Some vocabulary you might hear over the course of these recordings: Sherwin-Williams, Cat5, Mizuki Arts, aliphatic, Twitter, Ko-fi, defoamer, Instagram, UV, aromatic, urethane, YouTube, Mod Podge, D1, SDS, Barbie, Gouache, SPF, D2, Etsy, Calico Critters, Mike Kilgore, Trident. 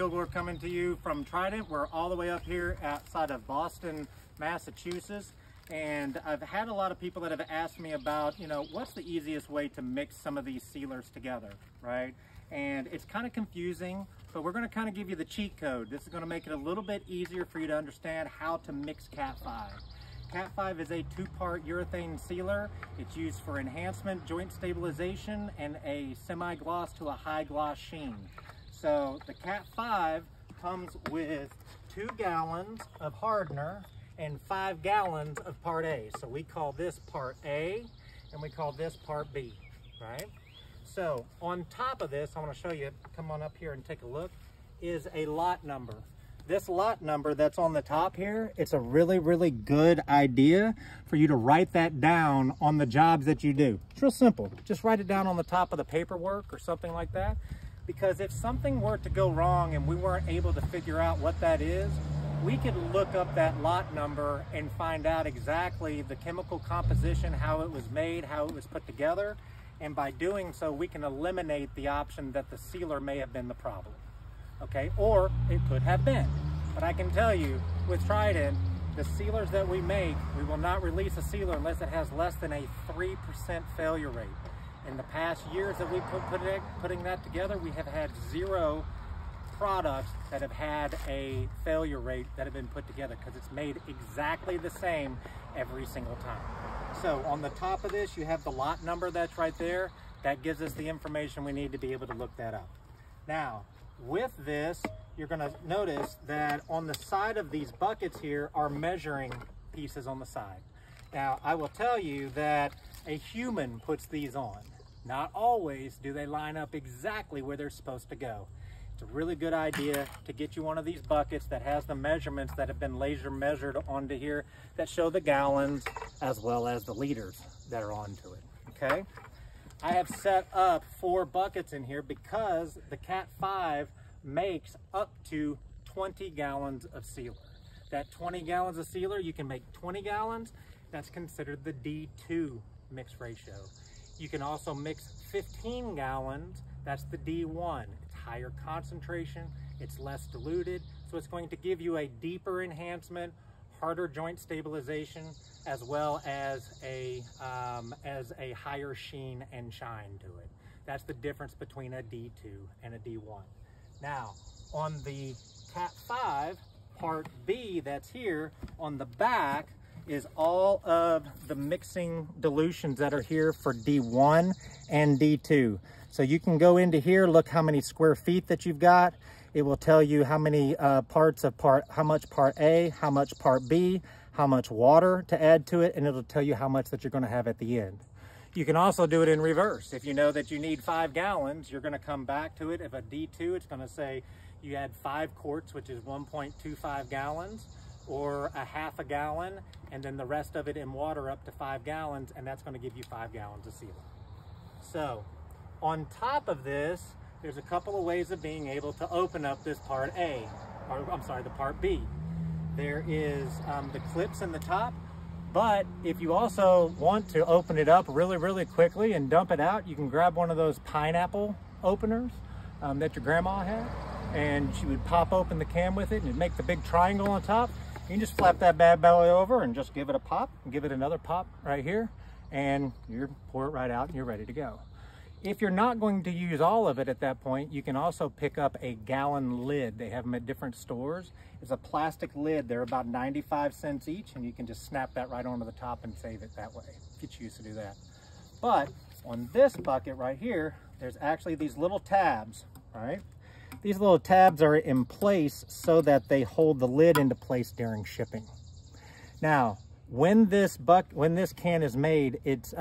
Kilgore coming to you from Trident. We're all the way up here outside of Boston, Massachusetts. And I've had a lot of people that have asked me about, you know, what's the easiest way to mix some of these sealers together, right? And it's kind of confusing, but we're going to kind of give you the cheat code. This is going to make it a little bit easier for you to understand how to mix Cat5. Cat5 is a two-part urethane sealer. It's used for enhancement, joint stabilization, and a semi-gloss to a high-gloss sheen. So the Cat5 comes with 2 gallons of hardener and 5 gallons of Part A. So we call this Part A, and we call this Part B, right? So on top of this, I want to show you, come on up here and take a look, is a lot number. This lot number that's on the top here, it's a really, really good idea for you to write that down on the jobs that you do. It's real simple. Just write it down on the top of the paperwork or something like that. Because if something were to go wrong and we weren't able to figure out what that is, we could look up that lot number and find out exactly the chemical composition, how it was made, how it was put together. And by doing so, we can eliminate the option that the sealer may have been the problem. Okay, or it could have been. But I can tell you, with Trident, the sealers that we make, we will not release a sealer unless it has less than a 3% failure rate. In the past years that we've putting that together, we have had 0 products that have had a failure rate that have been put together because it's made exactly the same every single time. So on the top of this, you have the lot number that's right there. That gives us the information we need to be able to look that up. Now, with this, you're going to notice that on the side of these buckets here are measuring pieces on the side. Now, I will tell you that a human puts these on. Not always do they line up exactly where they're supposed to go. It's a really good idea to get you one of these buckets that has the measurements that have been laser measured onto here that show the gallons as well as the liters that are onto it, okay? I have set up 4 buckets in here because the Cat5 makes up to 20 gallons of sealer. That 20 gallons of sealer, you can make 20 gallons. That's considered the D2 mix ratio. You can also mix 15 gallons. That's the D1. It's higher concentration. It's less diluted. So it's going to give you a deeper enhancement, harder joint stabilization, as well as a higher sheen and shine to it. That's the difference between a D2 and a D1. Now, on the Cat5 Part B that's here, on the back is all of the mixing dilutions that are here for D1 and D2. So you can go into here, look how many square feet that you've got. It will tell you how many how much Part A, how much Part B, how much water to add to it, and it'll tell you how much that you're going to have at the end. You can also do it in reverse. If you know that you need 5 gallons, you're going to come back to it. If a D2, it's going to say you add 5 quarts, which is 1.25 gallons, or a half a gallon, and then the rest of it in water up to 5 gallons, and that's going to give you 5 gallons of sealer. So on top of this, there's a couple of ways of being able to open up this Part A, or I'm sorry, the Part B. There is the clips in the top, but if you also want to open it up really, really quickly and dump it out, you can grab one of those pineapple openers that your grandma had, and she would pop open the can with it, and it'd make the big triangle on top. You can just flap that bad boy over and just give it a pop, and give it another pop right here, and you pour it right out and you're ready to go. If you're not going to use all of it at that point, you can also pick up a gallon lid. They have them at different stores. It's a plastic lid. They're about 95 cents each, and you can just snap that right onto the top and save it that way, if you choose to do that. But on this bucket right here, there's actually these little tabs, right? These little tabs are in place so that they hold the lid into place during shipping. Now, when this can is made, it's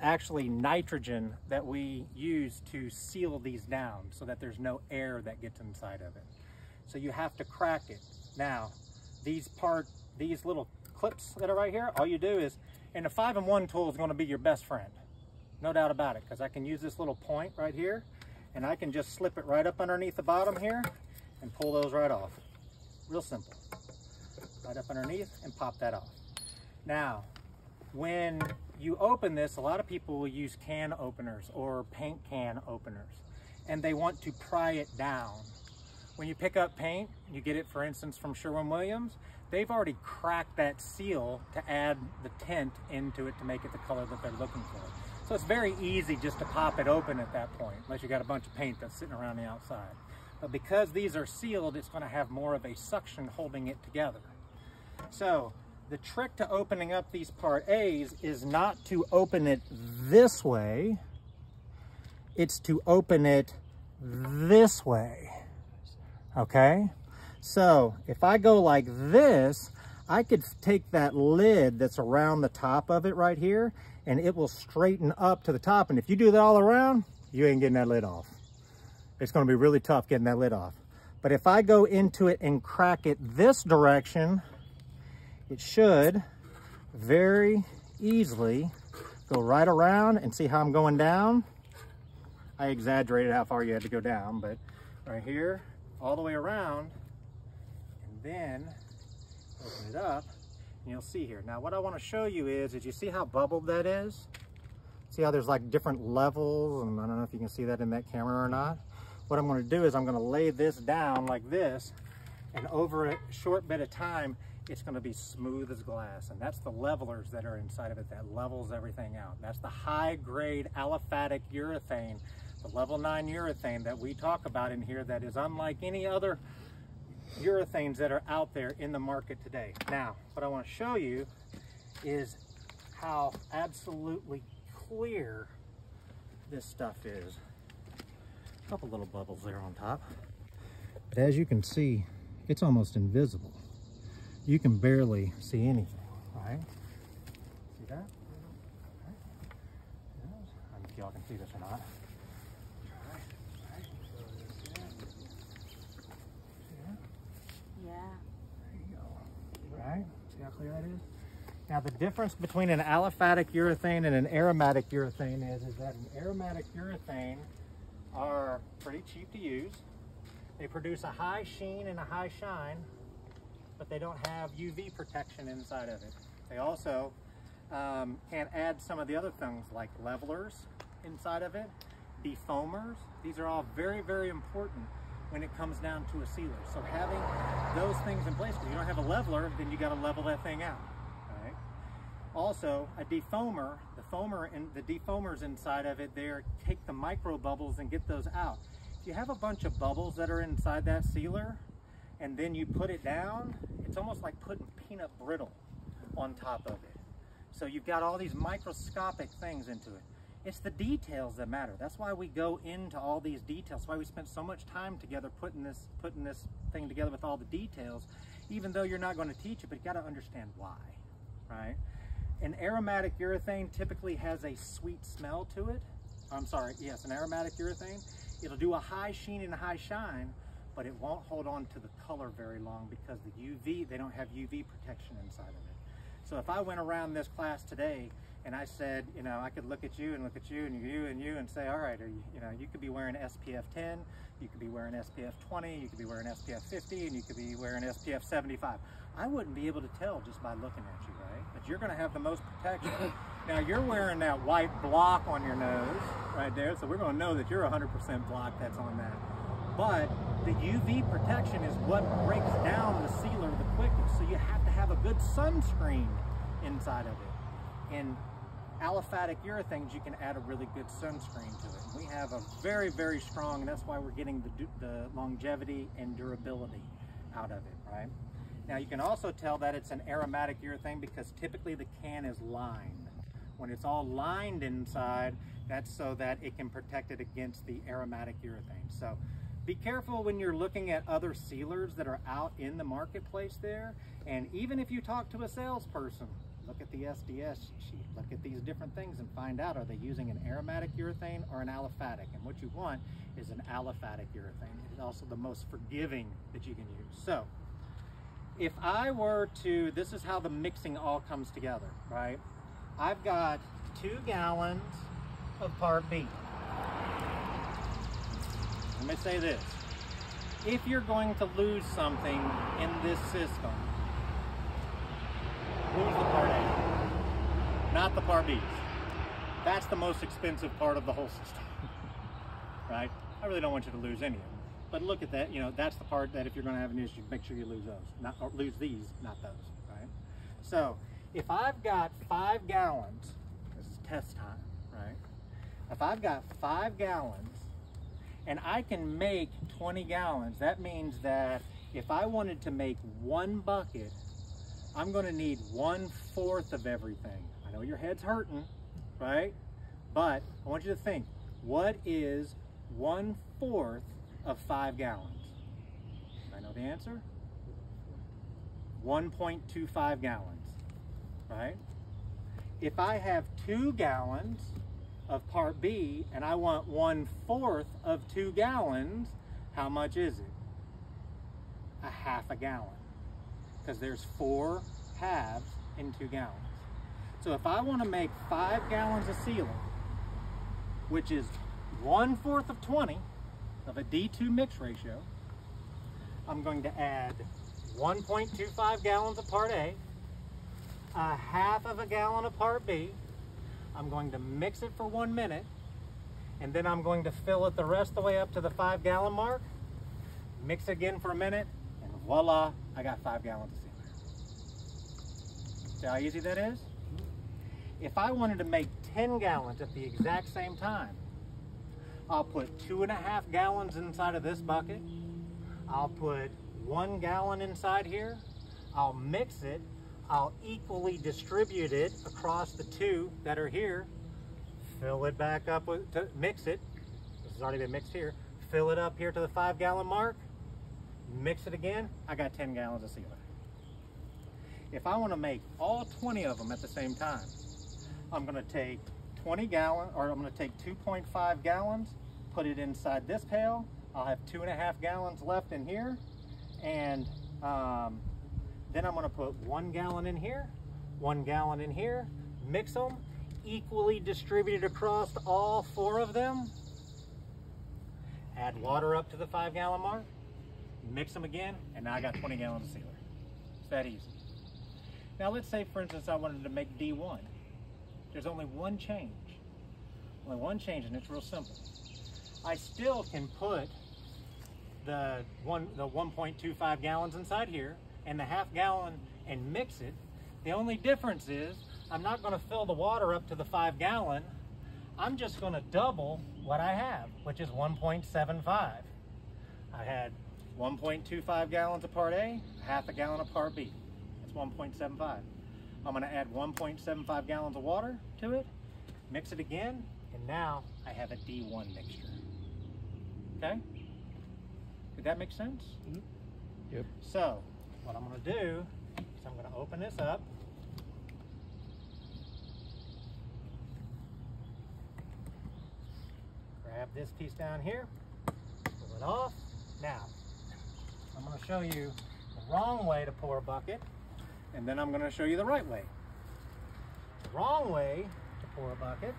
actually nitrogen that we use to seal these down so that there's no air that gets inside of it. So you have to crack it. Now, these little clips that are right here, all you do is, and the 5-in-1 tool is going to be your best friend, no doubt about it, because I can use this little point right here, and I can just slip it right up underneath the bottom here and pull those right off. Real simple. Right up underneath and pop that off. Now, when you open this, a lot of people will use can openers or paint can openers, and they want to pry it down. When you pick up paint, you get it, for instance, from Sherwin-Williams, they've already cracked that seal to add the tint into it to make it the color that they're looking for. So it's very easy just to pop it open at that point, unless you got a bunch of paint that's sitting around the outside. But because these are sealed, it's going to have more of a suction holding it together. So the trick to opening up these Part A's is not to open it this way, it's to open it this way, okay? So if I go like this, I could take that lid that's around the top of it right here, and it will straighten up to the top. And if you do that all around, you ain't getting that lid off. It's gonna be really tough getting that lid off. But if I go into it and crack it this direction, it should very easily go right around, and see how I'm going down? I exaggerated how far you had to go down, but right here, all the way around, and then open it up. You'll see here. Now what I want to show you is you see how bubbled that is? See how there's like different levels, and I don't know if you can see that in that camera or not. What I'm going to do is I'm going to lay this down like this, and over a short bit of time, it's going to be smooth as glass. And that's the levelers that are inside of it that levels everything out. That's the high grade aliphatic urethane, the level 9 urethane that we talk about in here, that is unlike any other urethanes that are out there in the market today. Now, what I want to show you is how absolutely clear this stuff is. A couple little bubbles there on top. But as you can see, it's almost invisible. You can barely see anything, right? See that? Right. I don't know if y'all can see this or not. That is. Now the difference between an aliphatic urethane and an aromatic urethane is that an aromatic urethane are pretty cheap to use. They produce a high sheen and a high shine, but they don't have UV protection inside of it. They also can add some of the other things like levelers inside of it, defoamers. These are all very, very important when it comes down to a sealer. So having those things in place, if you don't have a leveler, then you gotta level that thing out, all right? Also, a defoamer, the defoamers inside of it, they take the micro bubbles and get those out. If you have a bunch of bubbles that are inside that sealer, and then you put it down, it's almost like putting peanut brittle on top of it. So you've got all these microscopic things into it. It's the details that matter. That's why we go into all these details. That's why we spent so much time together putting this thing together with all the details, even though you're not going to teach it, but you got to understand why, right? An aromatic urethane typically has a sweet smell to it. I'm sorry, yes, an aromatic urethane. It'll do a high sheen and a high shine, but it won't hold on to the color very long because the UV, they don't have UV protection inside of it. So if I went around this class today and I said, you know, I could look at you and you and you and say, all right, you could be wearing SPF 10, you could be wearing SPF 20, you could be wearing SPF 50, and you could be wearing SPF 75. I wouldn't be able to tell just by looking at you, right? But you're gonna have the most protection. Now you're wearing that white block on your nose right there, so we're gonna know that you're 100% block that's on that. But the UV protection is what breaks down the sealer the quickest. So you have to have a good sunscreen inside of it. In aliphatic urethanes, you can add a really good sunscreen to it. We have a very, very strong, and that's why we're getting the longevity and durability out of it, right? Now you can also tell that it's an aromatic urethane because typically the can is lined. When it's all lined inside, that's so that it can protect it against the aromatic urethane. So be careful when you're looking at other sealers that are out in the marketplace there. And even if you talk to a salesperson, look at the SDS sheet, look at these different things and find out, are they using an aromatic urethane or an aliphatic? And what you want is an aliphatic urethane. It's also the most forgiving that you can use. So if I were to, this is how the mixing all comes together, right? I've got 2 gallons of Part B. Let me say this, if you're going to lose something in this system, lose the Part A, not the Part B's. That's the most expensive part of the whole system, right? I really don't want you to lose any of them. But look at that, you know, that's the part that if you're going to have an issue, make sure you lose those, or lose these, not those, right? So if I've got 5 gallons, this is test time, right? If I've got 5 gallons and I can make 20 gallons, that means that if I wanted to make one bucket, I'm going to need 1/4 of everything. I know your head's hurting, right? But I want you to think, what is 1/4 of 5 gallons? I know the answer. 1.25 gallons, right? If I have 2 gallons of part B and I want 1/4 of 2 gallons, how much is it? A half a gallon, because there's 4 halves in 2 gallons. So if I want to make 5 gallons of sealant, which is 1/4 of 20 of a D2 mix ratio, I'm going to add 1.25 gallons of part A, a half of a gallon of part B. I'm going to mix it for 1 minute, and then I'm going to fill it the rest of the way up to the 5 gallon mark, mix again for a minute, and voila, I got 5 gallons of sealant. See how easy that is? If I wanted to make 10 gallons at the exact same time, I'll put 2.5 gallons inside of this bucket. I'll put 1 gallon inside here. I'll mix it. I'll equally distribute it across the 2 that are here. Fill it back up, mix it. This has already been mixed here. Fill it up here to the 5 gallon mark. Mix it again. I got 10 gallons of sealant. If I want to make all 20 of them at the same time, I'm going to take 2.5 gallons, put it inside this pail. I'll have 2.5 gallons left in here, and then I'm going to put 1 gallon in here, 1 gallon in here, mix them, equally distributed across all 4 of them, add water up to the 5 gallon mark, mix them again, and now I got 20 gallons of sealer. It's that easy. Now let's say, for instance, I wanted to make D1. There's only one change. Only one change, and it's real simple. I still can put the 1.25 gallons inside here and the half gallon and mix it. The only difference is I'm not going to fill the water up to the 5 gallon. I'm just going to double what I have, which is 1.75. I had 1.25 gallons of part A, half a gallon of part B. That's 1.75. I'm going to add 1.75 gallons of water to it, mix it again, and now I have a D1 mixture. Okay? Did that make sense? Mm-hmm. Yep. So, what I'm going to do is I'm going to open this up. Grab this piece down here, pull it off. Now, I'm going to show you the wrong way to pour a bucket, and then I'm going to show you the right way. The wrong way to pour a bucket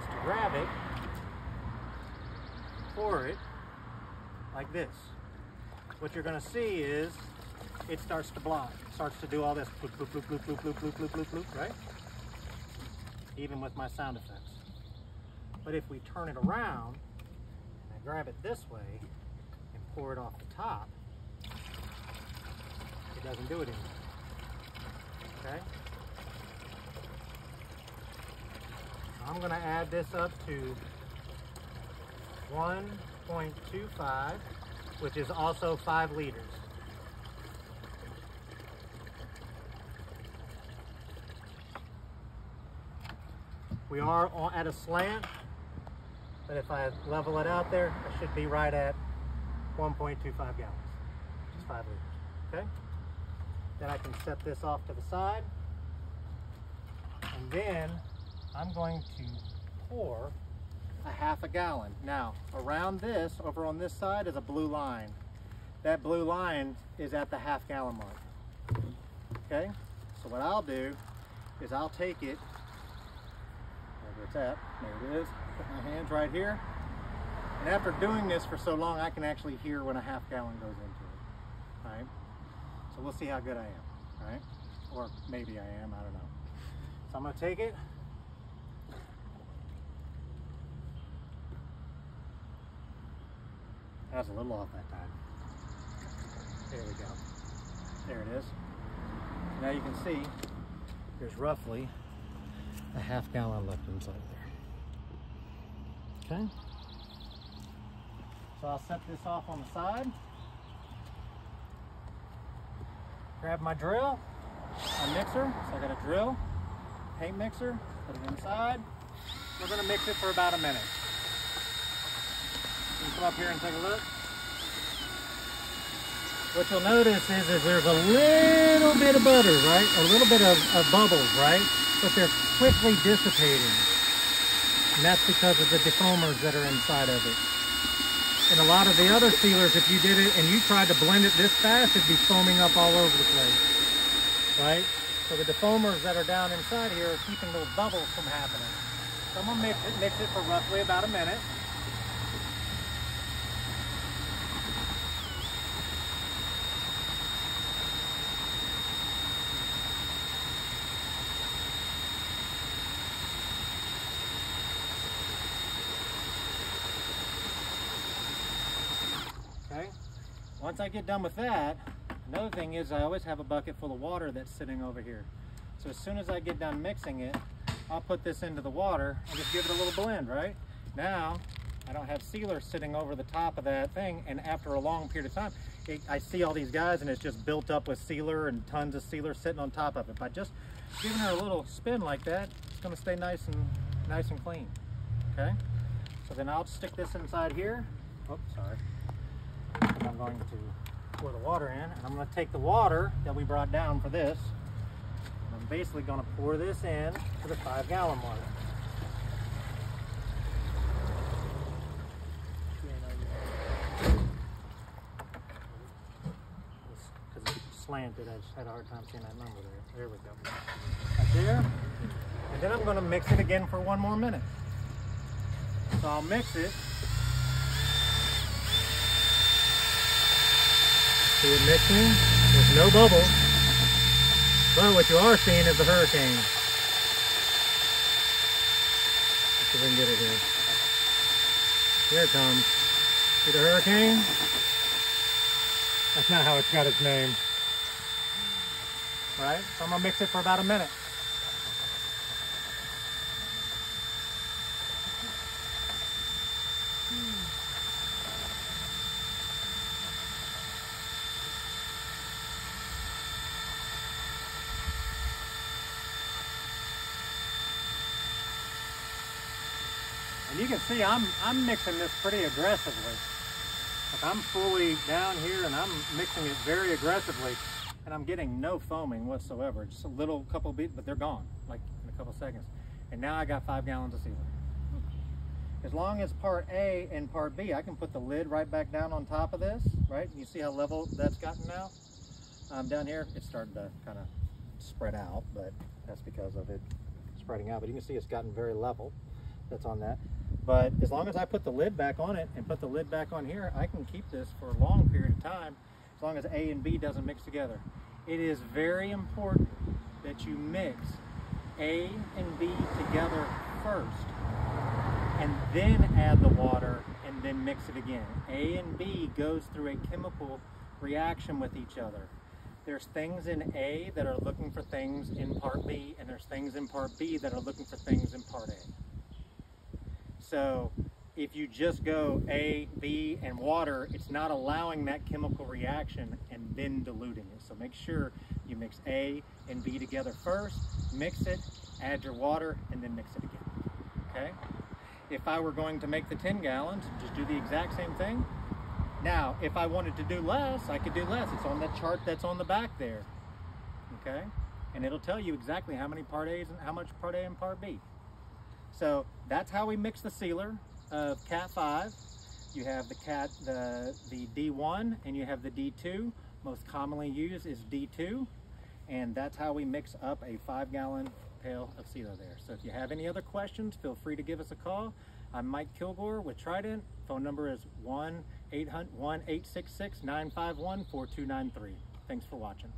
is to grab it, pour it like this. What you're going to see is it starts to block, it starts to do all this bloop, bloop, bloop, bloop, bloop, bloop, bloop, bloop, bloop, bloop, right? Even with my sound effects. But if we turn it around and I grab it this way and pour it off the top, it doesn't do it anymore. Okay? I'm going to add this up to 1.25, which is also 5 liters. We are at a slant, but if I level it out there, I should be right at 1.25 gallons, which is 5 liters. Okay? Then I can set this off to the side, and then I'm going to pour a half a gallon. Now, around this, over on this side, is a blue line. That blue line is at the half gallon mark. Okay? So what I'll do is I'll take it, wherever it's at, there it is, put my hands right here. And after doing this for so long, I can actually hear when a half gallon goes into it. All right? So we'll see how good I am, all right? Or maybe I am, I don't know. So I'm gonna take it, I was a little off that time. There we go. There it is. So now you can see there's roughly a half gallon left inside there. Okay. So I'll set this off on the side. Grab my drill, my mixer. So I got a drill, paint mixer, put it inside. We're gonna mix it for about a minute. You come up here and take a look. What you'll notice is there's a little bit of butter, right? A little bit of bubbles, right? But they're quickly dissipating. And that's because of the defoamers that are inside of it. And a lot of the other sealers, if you did it and you tried to blend it this fast, it'd be foaming up all over the place, right? So the defoamers that are down inside here are keeping those bubbles from happening. So I'm gonna mix it for roughly about a minute. Once I get done with that, another thing is I always have a bucket full of water that's sitting over here. So as soon as I get done mixing it, I'll put this into the water and just give it a little blend, right? Now, I don't have sealer sitting over the top of that thing, and after a long period of time, I see all these guys and it's just built up with sealer and tons of sealer sitting on top of it. By just giving her a little spin like that, it's gonna stay nice and clean, okay? So then I'll stick this inside here. Oops, sorry. I'm going to pour the water in, and I'm going to take the water that we brought down for this, and I'm basically going to pour this in to the 5 gallon mark. Because it's slanted, I just had a hard time seeing that number there. There we go. Right there. And then I'm going to mix it again for 1 more minute. So I'll mix it. So you're mixing with no bubbles, but what you are seeing is a hurricane. Let's see if we can get it here. Here it comes. See the hurricane? That's not how it's got its name. All right, so I'm gonna mix it for about a minute. And you can see I'm mixing this pretty aggressively. Like I'm fully down here and I'm mixing it very aggressively, and I'm getting no foaming whatsoever. Just a little couple beats, but they're gone, like in a couple seconds. And now I got 5 gallons of sealer. As long as part A and part B, I can put the lid right back down on top of this, right? And you see how level that's gotten now? Down here, it's starting to kind of spread out, but that's because of it spreading out. But you can see it's gotten very level. That's on that. But as long as I put the lid back on it and put the lid back on here, I can keep this for a long period of time as long as A and B doesn't mix together. It is very important that you mix A and B together first and then add the water and then mix it again. A and B goes through a chemical reaction with each other. There's things in A that are looking for things in part B, and there's things in part B that are looking for things in part A. So if you just go A, B, and water, it's not allowing that chemical reaction and then diluting it. So make sure you mix A and B together first, mix it, add your water, and then mix it again, okay? If I were going to make the 10 gallons, just do the exact same thing. Now, if I wanted to do less, I could do less. It's on the chart that's on the back there, okay? And it'll tell you exactly how many part A's and how much part A and part B. So that's how we mix the sealer of Cat5. You have the D1 and you have the D2. Most commonly used is D2. And that's how we mix up a 5 gallon pail of sealer there. So if you have any other questions, feel free to give us a call. I'm Mike Kilgore with Trident. Phone number is 1-866-951-4293. Thanks for watching.